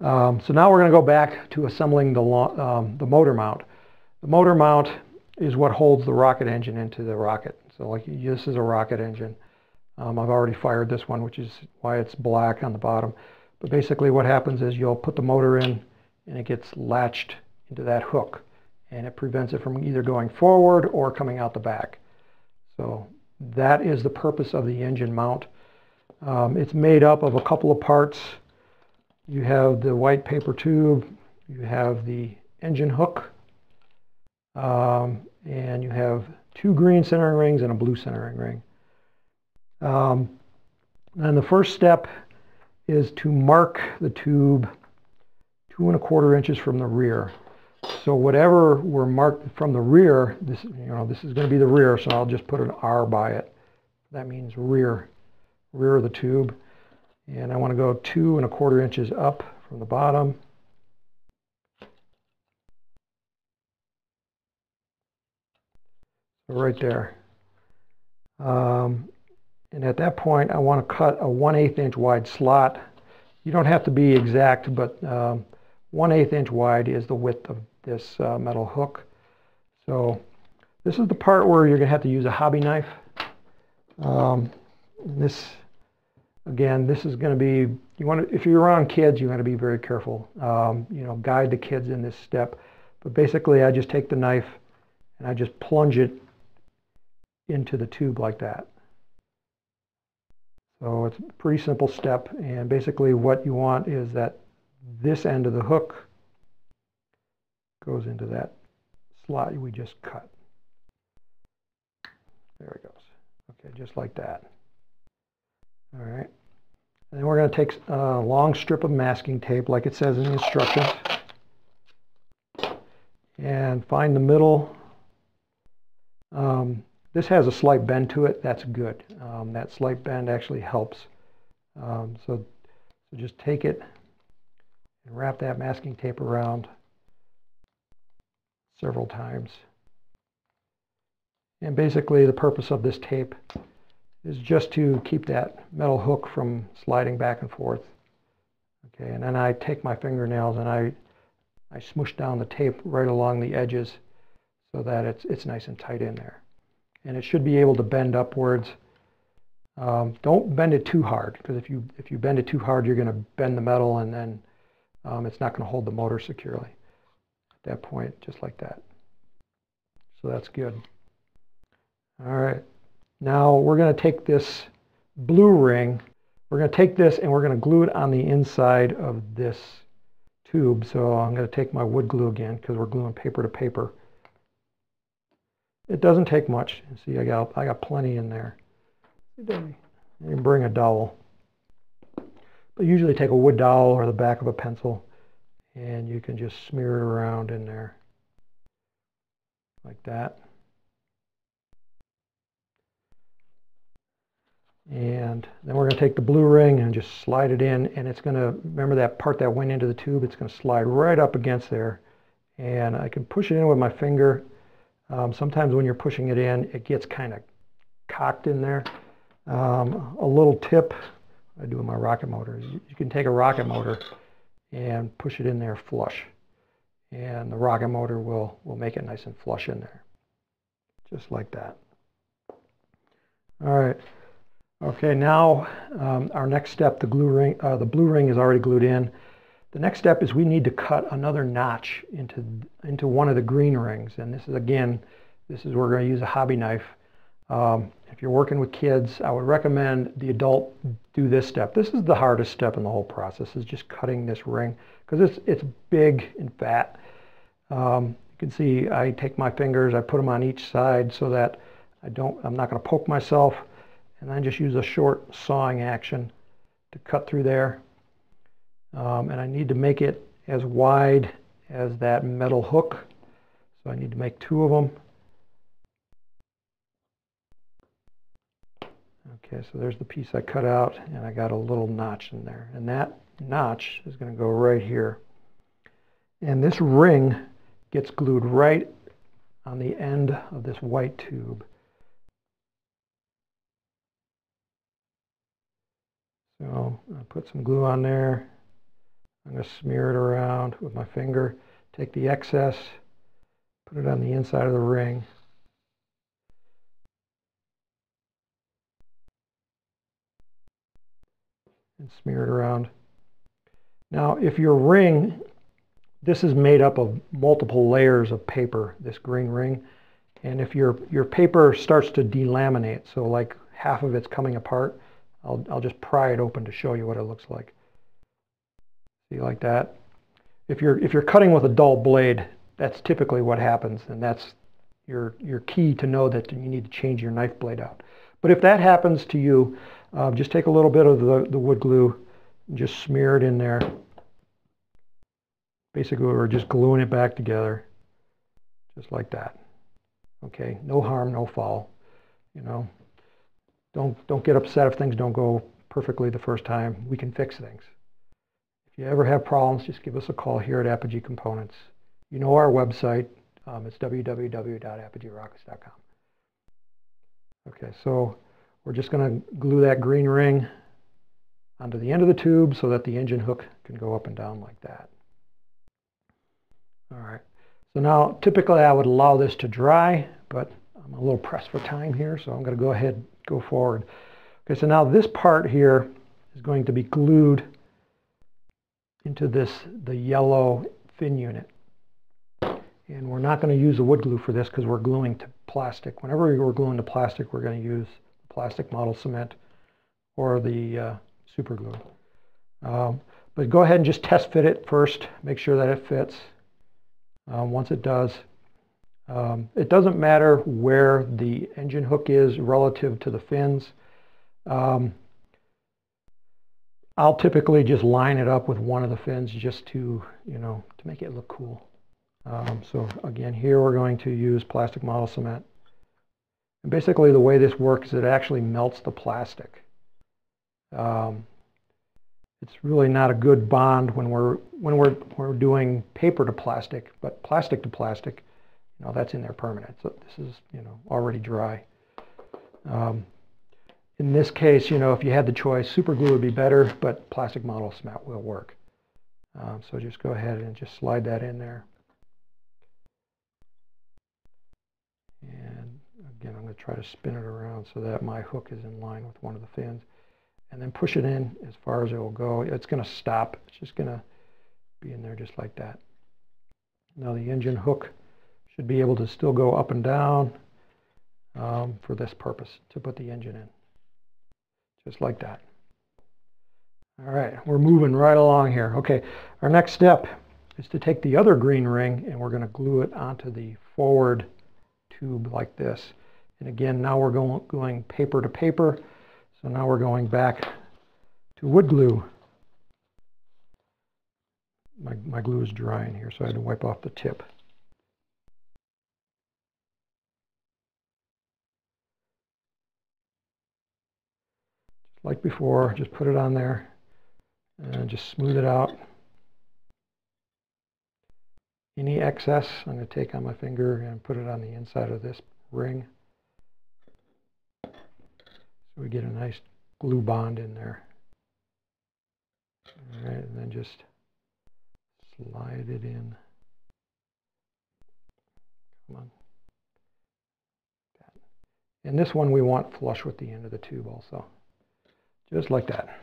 So now we're going to go back to assembling the motor mount. The motor mount is what holds the rocket engine into the rocket. So like this is a rocket engine. I've already fired this one, which is why it's black on the bottom. But basically what happens is you'll put the motor in and it gets latched into that hook, and it prevents it from either going forward or coming out the back. So that is the purpose of the engine mount. It's made up of a couple of parts. You have the white paper tube, you have the engine hook, and you have two green centering rings and a blue centering ring. And the first step is to mark the tube 2¼ inches from the rear. So whatever we're marked from the rear, this is going to be the rear, so I'll just put an R by it. That means rear of the tube. And I want to go 2¼ inches up from the bottom. Right there. And at that point I want to cut a 1/8 inch wide slot. You don't have to be exact, but 1/8 inch wide is the width of this metal hook. So this is the part where you're going to have to use a hobby knife. This is going to be, if you're around kids, you want to be very careful. Guide the kids in this step. But basically I just take the knife and I just plunge it into the tube like that. So it's a pretty simple step, and basically what you want is that this end of the hook goes into that slot we just cut. There it goes. Okay, just like that. All right. And then we're going to take a long strip of masking tape like it says in the instructions and find the middle. This has a slight bend to it. That's good. That slight bend actually helps. So just take it and wrap that masking tape around several times. And basically the purpose of this tape is just to keep that metal hook from sliding back and forth. Okay, and then I take my fingernails and I smoosh down the tape right along the edges so that it's nice and tight in there. And it should be able to bend upwards. Don't bend it too hard, because if you bend it too hard, you're going to bend the metal, and then it's not going to hold the motor securely. At that point, just like that. So that's good. All right. Now we're going to take this blue ring. We're going to take this and we're going to glue it on the inside of this tube. So I'm going to take my wood glue again, because we're gluing paper to paper. It doesn't take much. See, I got plenty in there. You can bring a dowel. But usually take a wood dowel or the back of a pencil, and you can just smear it around in there like that. And then we're going to take the blue ring and just slide it in, and it's going to, remember that part that went into the tube, it's going to slide right up against there. And I can push it in with my finger. Sometimes when you're pushing it in, it gets kind of cocked in there. A little tip I do in my rocket motors, you can take a rocket motor and push it in there flush, and the rocket motor will make it nice and flush in there, just like that. All right. Okay, now our next step, the blue ring is already glued in. The next step is we need to cut another notch into one of the green rings. And this is, again, we're going to use a hobby knife. If you're working with kids, I would recommend the adult do this step. This is the hardest step in the whole process, is just cutting this ring, because it's big and fat. You can see I take my fingers, I put them on each side so that I'm not going to poke myself, and then just use a short sawing action to cut through there. And I need to make it as wide as that metal hook, so I need to make two of them. Okay, so there's the piece I cut out, and I got a little notch in there, and that notch is going to go right here, and this ring gets glued right on the end of this white tube. So I put some glue on there. I'm going to smear it around with my finger, take the excess, put it on the inside of the ring. And smear it around. Now, if your ring, this is made up of multiple layers of paper, this green ring, and if your paper starts to delaminate, so like half of it's coming apart, I'll just pry it open to show you what it looks like. See, like that. If you're cutting with a dull blade, that's typically what happens, and that's your key to know that you need to change your knife blade out. But if that happens to you, just take a little bit of the wood glue and just smear it in there. Basically, we're just gluing it back together, just like that. Okay, no harm, no foul. You know, don't get upset if things don't go perfectly the first time. We can fix things. If you ever have problems, just give us a call here at Apogee Components. You know our website. It's www.ApogeeRockets.com. Okay, so we're just going to glue that green ring onto the end of the tube so that the engine hook can go up and down like that. All right, so now typically I would allow this to dry, but I'm a little pressed for time here, so I'm going to go ahead and go forward. Okay, so now this part here is going to be glued into the yellow fin unit. And we're not going to use the wood glue for this because we're gluing to plastic. Whenever we're gluing to plastic, we're going to use plastic model cement or the super glue. But go ahead and just test fit it first. Make sure that it fits. Once it does, it doesn't matter where the engine hook is relative to the fins. I'll typically just line it up with one of the fins just to, you know, to make it look cool. So again, here we're going to use plastic model cement. And basically the way this works is it actually melts the plastic. It's really not a good bond when we're doing paper to plastic, but plastic to plastic, you know, that's in there permanent. So this is, you know, already dry. In this case, you know, if you had the choice, super glue would be better, but plastic model cement will work. So just go ahead and just slide that in there. And again, I'm going to try to spin it around so that my hook is in line with one of the fins. And then push it in as far as it will go. It's going to stop. It's just going to be in there just like that. Now the engine hook should be able to still go up and down for this purpose, to put the engine in. Just like that. All right, we're moving right along here. Okay, our next step is to take the other green ring and we're going to glue it onto the forward tube like this. And again, now we're going paper to paper. So now we're going back to wood glue. My glue is drying here, so I had to wipe off the tip. Just like before, just put it on there and just smooth it out. Any excess, I'm going to take on my finger and put it on the inside of this ring. We get a nice glue bond in there. All right, and then just slide it in. Come on. And this one we want flush with the end of the tube also. Just like that.